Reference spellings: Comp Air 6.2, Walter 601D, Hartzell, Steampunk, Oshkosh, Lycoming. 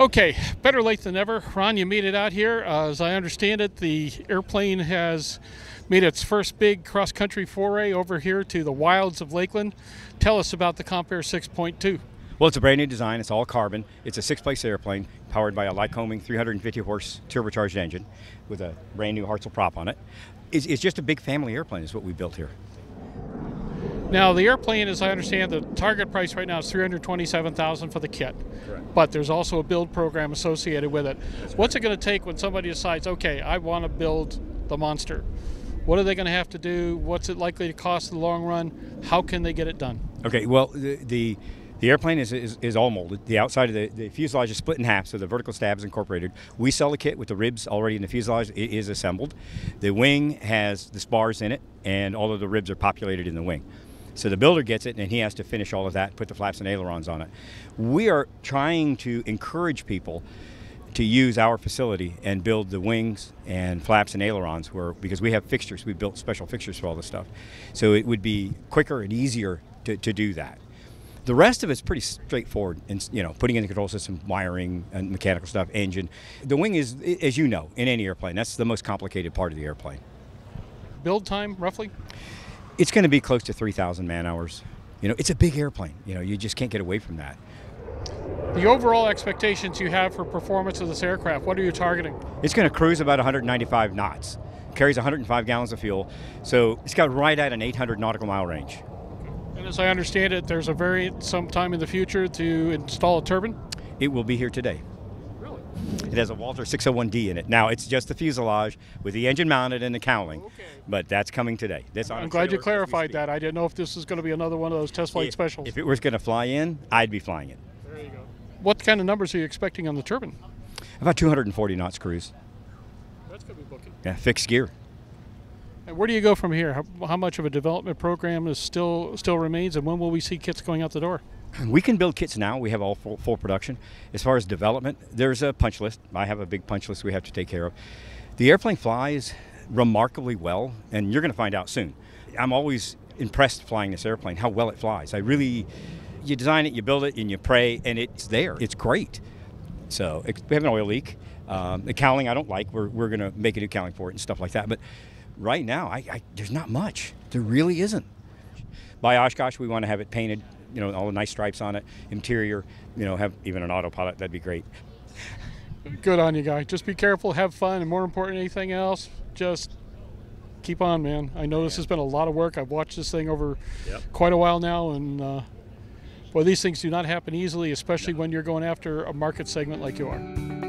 Okay, better late than never. Ron, you made it out here. As I understand it, the airplane has made its first big cross-country foray over here to the wilds of Lakeland. Tell us about the Comp Air 6.2. Well, it's a brand new design. It's all carbon. It's a six-place airplane powered by a Lycoming 350-horse turbocharged engine with a brand new Hartzell prop on it. It's just a big family airplane is what we built here. Now, the airplane, as I understand, the target price right now is $327,000 for the kit. Correct. But there's also a build program associated with it. What's it going to take when somebody decides, okay, I want to build the monster? What are they going to have to do? What's it likely to cost in the long run? How can they get it done? Okay, well, the airplane is all molded. The outside of the fuselage is split in half, so the vertical stab is incorporated. We sell the kit with the ribs already in the fuselage. It is assembled. The wing has the spars in it, and all of the ribs are populated in the wing. So the builder gets it, and he has to finish all of that, put the flaps and ailerons on it. We are trying to encourage people to use our facility and build the wings and flaps and ailerons, because we have fixtures. We built special fixtures for all this stuff. So it would be quicker and easier to do that. The rest of it's pretty straightforward, and putting in the control system, wiring, and mechanical stuff, engine. The wing is, as you know, in any airplane, that's the most complicated part of the airplane. Build time, roughly? It's going to be close to 3,000 man-hours. It's a big airplane. You just can't get away from that. The overall expectations you have for performance of this aircraft, what are you targeting? It's going to cruise about 195 knots. Carries 105 gallons of fuel, so it's got right at an 800 nautical mile range. And as I understand it, there's a variant sometime in the future to install a turbine? It will be here today. It has a Walter 601D in it. Now, it's just the fuselage with the engine mounted and the cowling, okay. But that's coming today. That's on. I'm glad you clarified that. I didn't know if this was going to be another one of those test flight specials. If it was going to fly in, I'd be flying it. There you go. What kind of numbers are you expecting on the turbine? About 240 knots cruise. That's going to be booking. Yeah, fixed gear. And where do you go from here? How much of a development program is still remains, and when will we see kits going out the door? We can build kits now. We have all full production. As far as development, there's a punch list. I have a big punch list we have to take care of. The airplane flies remarkably well, and you're going to find out soon. I'm always impressed flying this airplane, how well it flies. You design it, you build it, and you pray, and it's there. It's great. So we have an oil leak. The cowling I don't like. We're going to make a new cowling for it and stuff like that. But right now, there's not much. There really isn't. By Oshkosh, we want to have it painted. All the nice stripes on it, interior, have even an autopilot, that'd be great. Good on you, guy. Just be careful, have fun, and more important than anything else, just keep on, man. I know this has been a lot of work. I've watched this thing over quite a while now, and well, these things do not happen easily, especially when you're going after a market segment like you are.